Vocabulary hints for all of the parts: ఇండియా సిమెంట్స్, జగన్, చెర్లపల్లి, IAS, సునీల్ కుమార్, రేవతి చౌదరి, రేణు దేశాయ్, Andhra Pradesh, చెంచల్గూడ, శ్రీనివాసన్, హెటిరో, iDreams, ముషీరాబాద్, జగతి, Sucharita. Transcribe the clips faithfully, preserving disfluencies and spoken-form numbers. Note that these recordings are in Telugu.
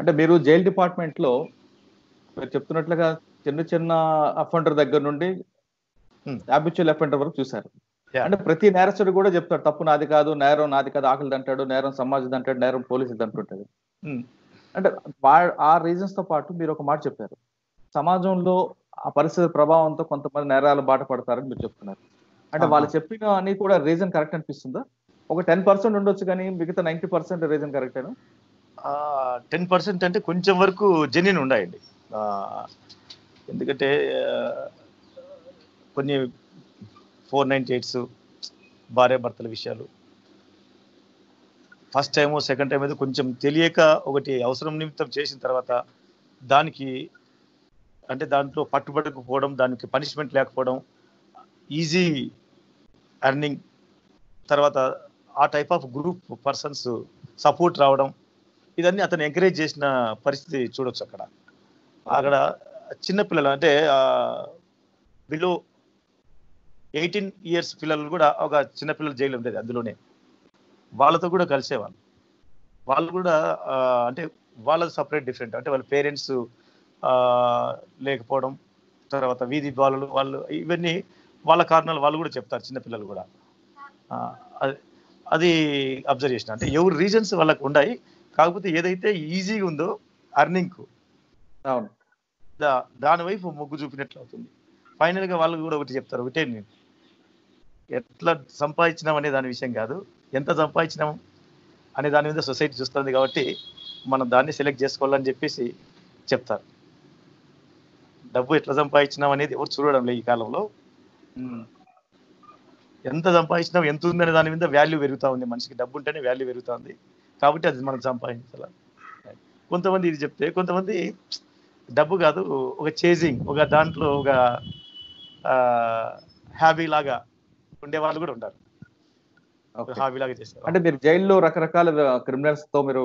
అంటే మీరు జైల్ డిపార్ట్మెంట్ లో మీరు చెప్తున్నట్లుగా చిన్న చిన్న అఫెండర్ దగ్గర నుండి హ్యాబిచువల్ అఫెండర్ వరకు చూశారు. అంటే ప్రతి నేరస్తుడు కూడా చెప్తాడు తప్పు నాది కాదు, నేరం నాది కాదు, ఆకలిది అంటాడు, నేరం సమాజది అంటాడు, నేరం పోలీసుది అంటుంటాడు. అంటే ఆ రీజన్స్ తో పాటు మీరు ఒక మాట చెప్పారు, సమాజంలో ఆ పరిస్థితి ప్రభావంతో కొంతమంది నేరాలు బాట పడతారని మీరు చెప్తున్నారు. అంటే వాళ్ళు చెప్పిన అని కూడా రీజన్ కరెక్ట్ అనిపిస్తుందా? ఒక టెన్ పర్సెంట్ ఉండొచ్చు కానీ మిగతా నైన్టీ పర్సెంట్ రీజన్ కరెక్టేనా? టెన్ పర్సెంట్ అంటే కొంచెం వరకు జెన్యున్ ఉన్నాయండి. ఎందుకంటే కొన్ని ఫోర్ నైన్టీ ఎయిట్స్ భార్య భర్తల విషయాలు ఫస్ట్ టైము సెకండ్ టైం అయితే కొంచెం తెలియక ఒకటి అవసరం నిమిత్తం చేసిన తర్వాత దానికి అంటే దాంట్లో పట్టుబడకపోవడం, దానికి పనిష్మెంట్ లేకపోవడం, ఈజీ ఎర్నింగ్, తర్వాత ఆ type of group persons support రావడం, ఇదన్నీ అతను ఎంకరేజ్ చేసిన పరిస్థితి చూడవచ్చు. అక్కడ అక్కడ చిన్నపిల్లలు అంటే బిలో ఎయిటీన్ ఇయర్స్ పిల్లలు కూడా ఒక చిన్నపిల్లలు జైలు ఉండేది, అందులోనే వాళ్ళతో కూడా కలిసేవాళ్ళు. వాళ్ళు కూడా అంటే వాళ్ళ సపరేట్ డిఫరెంట్ అంటే వాళ్ళ పేరెంట్స్ లేకపోవడం, తర్వాత వీధి బాలలు వాళ్ళు, ఇవన్నీ వాళ్ళ కారణాలు వాళ్ళు కూడా చెప్తారు చిన్నపిల్లలు కూడా. అది అబ్జర్వ్ చేసిన అంటే ఎవరి రీజన్స్ వాళ్ళకు ఉన్నాయి. కాకపోతే ఏదైతే ఈజీగా ఉందో అర్నింగ్కు దా దానివైపు మొగ్గు చూపినట్లు అవుతుంది. ఫైనల్గా వాళ్ళు కూడా ఒకటి చెప్తారు, ఒకటే నేను ఎట్లా సంపాదించినాం అనే దాని విషయం కాదు, ఎంత సంపాదించినాం అనే దాని మీద సొసైటీ చూస్తుంది కాబట్టి మనం దాన్ని సెలెక్ట్ చేసుకోవాలని చెప్పేసి చెప్తారు. డబ్బు ఎట్లా సంపాదించినాం అనేది ఎవరు చూడడం లేదు ఈ కాలంలో. ఎంత సంపాదించినాం ఎంత ఉందనే దాని మీద వాల్యూ పెరుగుతూ ఉంది. మనిషికి డబ్బు ఉంటేనే వాల్యూ పెరుగుతుంది కాబట్టి అది మనం సంపాదించాల. కొంతమంది ఇది చెప్తే కొంతమంది డబ్బు కాదు ఒక చేజింగ్, ఒక దాంట్లో ఒక హ్యాబీ లాగా ఉండేవాళ్ళు కూడా ఉంటారు, హాబీ లాగా చేస్తారు. అంటే మీరు జైల్లో రకరకాల క్రిమినల్స్ తో మీరు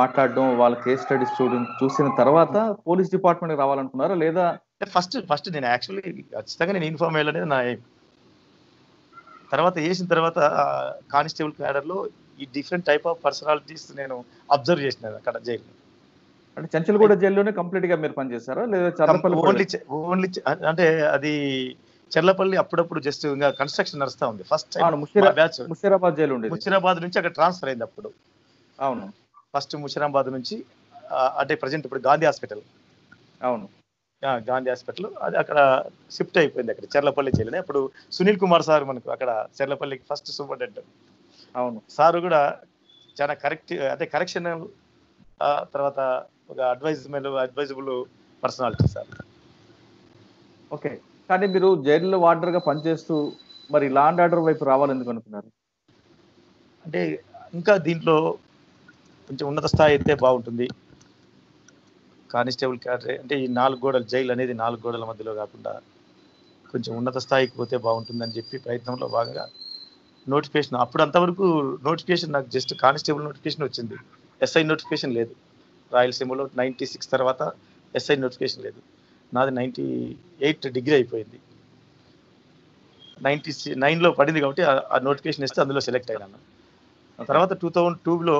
మాట్లాడడం, వాళ్ళ కేస్ స్టడీస్ చూడడం చూసిన తర్వాత పోలీస్ డిపార్ట్మెంట్కి రావాలనుకున్నారా లేదా? ఫస్ట్ ఫస్ట్ నేను యాక్చువల్లీ ఖచ్చితంగా నేను ఇన్ఫార్మ్ అయ్యాలనేది నా ఎయిమ్. తర్వాత చేసిన తర్వాత కానిస్టేబుల్ క్యాడర్లో ఈ డిఫరెంట్ టైప్ ఆఫ్ పర్సనాలిటీస్ నేను అబ్జర్వ్ చేసినాను అక్కడ జైల్లో. అంటే చెంచల్గూడ జైల్లోనే కంప్లీట్గా మీరు పనిచేశారా లేదా చర్లపల్లి? ఓన్లీ ఓన్లీ అంటే అది చెర్లపల్లి అప్పుడప్పుడు జస్ట్ ఇంకా కన్స్ట్రక్షన్ నడుస్తూ ఉంది. ఫస్ట్ బ్యాచ్ ముషీరాబాద్ జైలు ఉండేది, ముషీరాబాద్ నుంచి అక్కడ ట్రాన్స్ఫర్ అయింది అప్పుడు. అవును, ఫస్ట్ ముషీరాబాద్ నుంచి అంటే ప్రజెంట్ ఇప్పుడు గాంధీ హాస్పిటల్. అవును, గాంధీ హాస్పిటల్ అది అక్కడ షిఫ్ట్ అయిపోయింది అక్కడ చెర్లపల్లి జైలునే. అప్పుడు సునీల్ కుమార్ సార్ మనకు అక్కడ చెర్లపల్లికి ఫస్ట్ సూపరింటెండెంట్. అవును, సారు కూడా చాలా కరెక్ట్ అంటే కరెక్షనల్, తర్వాత ఒక advisable advisable personality sir. Okay, కానీ మీరు జైల్లో వార్డర్గా పనిచేస్తూ మరి లా అండ్ ఆర్డర్ వైపు రావాలి ఎందుకు అనుకున్నారు? అంటే ఇంకా దీంట్లో కొంచెం ఉన్నత స్థాయి అయితే బాగుంటుంది. కానిస్టేబుల్ క్యాడర్ అంటే ఈ నాలుగు గోడలు జైలు అనేది నాలుగు గోడల మధ్యలో కాకుండా కొంచెం ఉన్నత స్థాయికి పోతే బాగుంటుందని చెప్పి ప్రయత్నంలో భాగంగా నోటిఫికేషన్, అప్పుడు అంతవరకు నోటిఫికేషన్ నాకు జస్ట్ కానిస్టేబుల్ నోటిఫికేషన్ వచ్చింది, ఎస్ఐ నోటిఫికేషన్ లేదు. రాయలసీమలో నైంటీ సిక్స్ తర్వాత ఎస్ఐ నోటిఫికేషన్ లేదు. నాది నైంటీ ఎయిట్ డిగ్రీ అయిపోయింది, నైంటీ నైన్లో పడింది కాబట్టి ఆ నోటిఫికేషన్ ఇస్తే అందులో సెలెక్ట్ అయినాను. తర్వాత టూ థౌజండ్ టూలో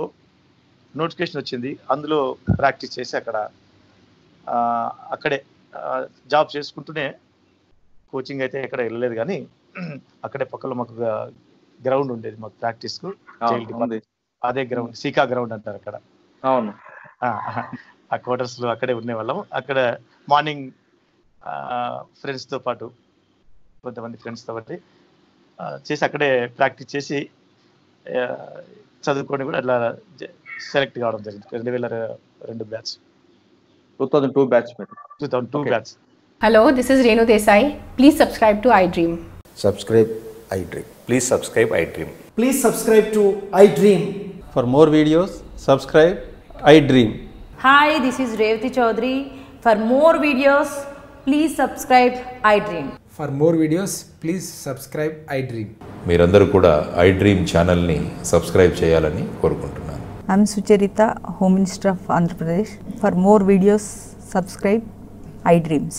నోటిఫికేషన్ వచ్చింది, అందులో ప్రాక్టీస్ చేసి అక్కడ అక్కడే జాబ్ చేసుకుంటూనే, కోచింగ్ అయితే ఎక్కడ వెళ్ళలేదు కానీ అక్కడే పక్కలో మాకు గ్రౌండ్ ఉండేది మాకు ప్రాక్టీస్కు, అదే గ్రౌండ్ సీకా గ్రౌండ్ అంటారు అక్కడ. అవును, ఆ క్వార్టర్స్లో అక్కడే ఉండేవాళ్ళం. అక్కడ మార్నింగ్ ఫ్రెండ్స్తో పాటు కొంతమంది ఫ్రెండ్స్తో పాటు చేసి అక్కడే ప్రాక్టీస్ చేసి చదువుకొని కూడా అట్లా సెలెక్ట్ కావడం జరిగింది. రెండు వేల రెండు batch two thousand two batch two thousand two batch hello, this is రేణు దేశాయ్. Please subscribe to iDream. Subscribe iDream. Please subscribe iDream. Please subscribe to iDream. For more videos subscribe iDream. Hi, this is రేవతి చౌదరి. For more videos please subscribe iDream. For more videos please subscribe iDream. మీరందరూ కూడా ఐ డ్రీమ్ ఛానల్ని సబ్స్క్రైబ్ చేయాలని కోరుకుంటున్నాను. I'm Sucharita, Home Minister of Andhra Pradesh. For more videos, subscribe iDreams.